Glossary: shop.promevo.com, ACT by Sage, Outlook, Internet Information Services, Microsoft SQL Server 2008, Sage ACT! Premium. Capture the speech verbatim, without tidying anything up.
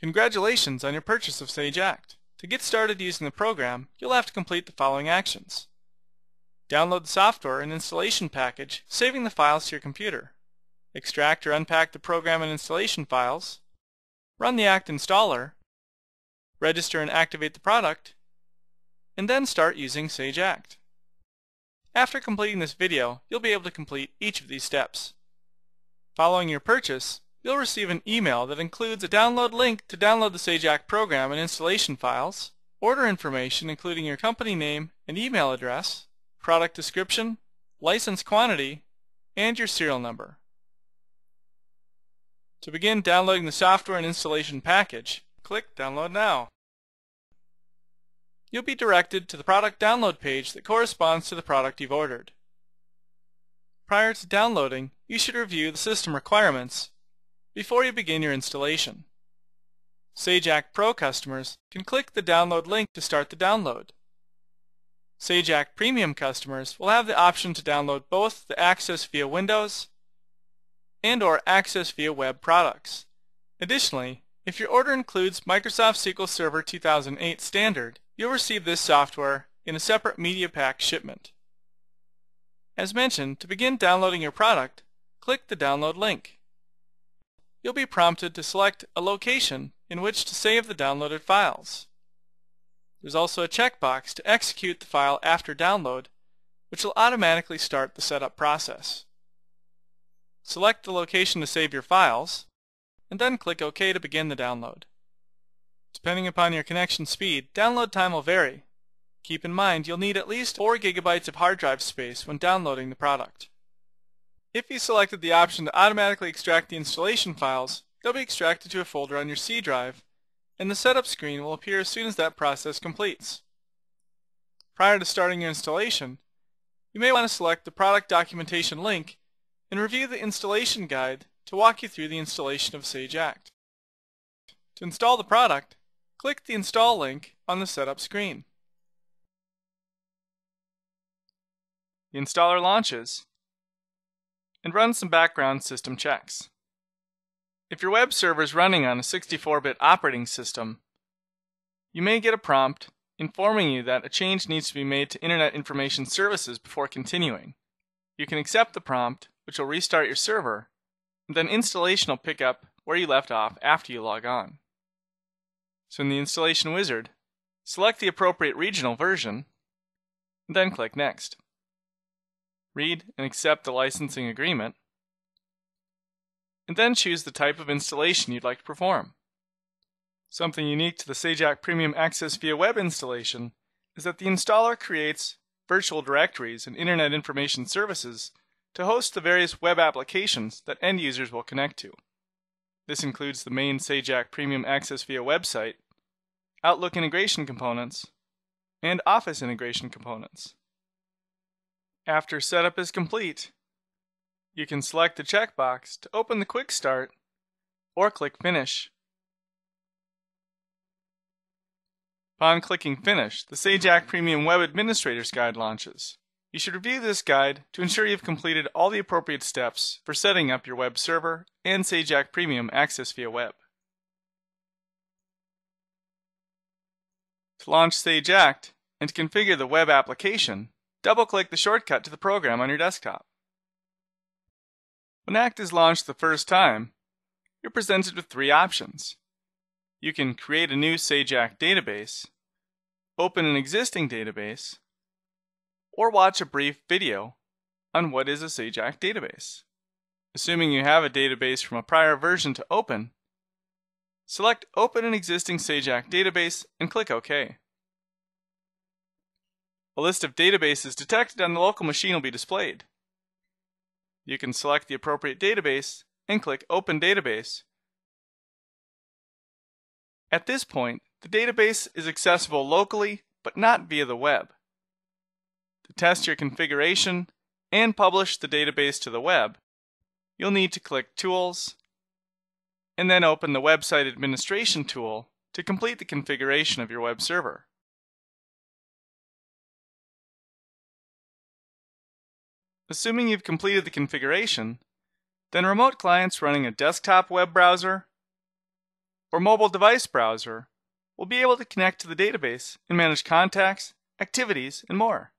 Congratulations on your purchase of Sage Act. To get started using the program, you'll have to complete the following actions. Download the software and installation package, saving the files to your computer. Extract or unpack the program and installation files. Run the Act installer. Register and activate the product. And then start using Sage Act. After completing this video, you'll be able to complete each of these steps. Following your purchase, you'll receive an email that includes a download link to download the Sage Act program and installation files, order information including your company name and email address, product description, license quantity, and your serial number. To begin downloading the software and installation package, click Download Now. You'll be directed to the product download page that corresponds to the product you've ordered. Prior to downloading, you should review the system requirements before you begin your installation. Sage Act Pro customers can click the download link to start the download. Sage Act Premium customers will have the option to download both the Access via Windows and or Access via Web products. Additionally, if your order includes Microsoft S Q L Server two thousand eight Standard, you'll receive this software in a separate media pack shipment. As mentioned, to begin downloading your product, click the download link. You'll be prompted to select a location in which to save the downloaded files. There's also a checkbox to execute the file after download, which will automatically start the setup process. Select the location to save your files, and then click OK to begin the download. Depending upon your connection speed, download time will vary. Keep in mind you'll need at least four gigabytes of hard drive space when downloading the product. If you selected the option to automatically extract the installation files, they'll be extracted to a folder on your C drive, and the setup screen will appear as soon as that process completes. Prior to starting your installation, you may want to select the product documentation link and review the installation guide to walk you through the installation of Sage Act. To install the product, click the install link on the setup screen. The installer launches and runs some background system checks. If your web server is running on a sixty-four bit operating system, you may get a prompt informing you that a change needs to be made to Internet Information Services before continuing. You can accept the prompt, which will restart your server, and then installation will pick up where you left off after you log on. So in the installation wizard, select the appropriate regional version, and then click Next. Read and accept the licensing agreement, and then choose the type of installation you'd like to perform. Something unique to the Sage Act Premium Access via Web installation is that the installer creates virtual directories and Internet Information Services to host the various web applications that end users will connect to. This includes the main Sage Act Premium Access via website, Outlook integration components, and Office integration components. After setup is complete, you can select the checkbox to open the Quick Start or click Finish. Upon clicking Finish, the Sage Act Premium Web Administrator's Guide launches. You should review this guide to ensure you've completed all the appropriate steps for setting up your web server and Sage Act Premium Access via Web. To launch Sage Act and to configure the web application, double-click the shortcut to the program on your desktop. When Act is launched the first time, you're presented with three options. You can create a new Sage Act database, open an existing database, or watch a brief video on what is a Sage Act database. Assuming you have a database from a prior version to open, select Open an existing Sage Act database and click OK. A list of databases detected on the local machine will be displayed. You can select the appropriate database and click Open Database. At this point, the database is accessible locally but not via the web. To test your configuration and publish the database to the web, you'll need to click Tools and then open the Website Administration tool to complete the configuration of your web server. Assuming you've completed the configuration, then remote clients running a desktop web browser or mobile device browser, we'll be able to connect to the database and manage contacts, activities, and more.